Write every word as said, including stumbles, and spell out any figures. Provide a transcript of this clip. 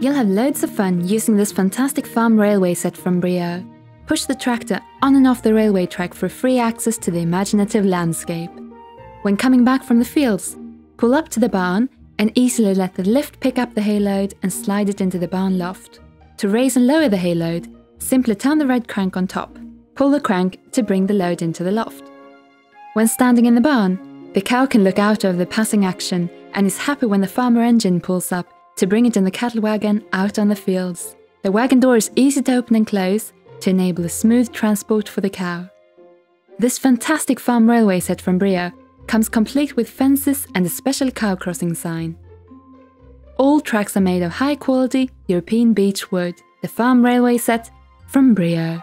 You'll have loads of fun using this fantastic farm railway set from Brio. Push the tractor on and off the railway track for free access to the imaginative landscape. When coming back from the fields, pull up to the barn and easily let the lift pick up the hayload and slide it into the barn loft. To raise and lower the hayload, simply turn the red crank on top. Pull the crank to bring the load into the loft. When standing in the barn, the cow can look out over the passing action and is happy when the farmer engine pulls up to bring it in the cattle wagon out on the fields. The wagon door is easy to open and close to enable a smooth transport for the cow. This fantastic farm railway set from Brio comes complete with fences and a special cow crossing sign. All tracks are made of high-quality European beech wood. The farm railway set from Brio.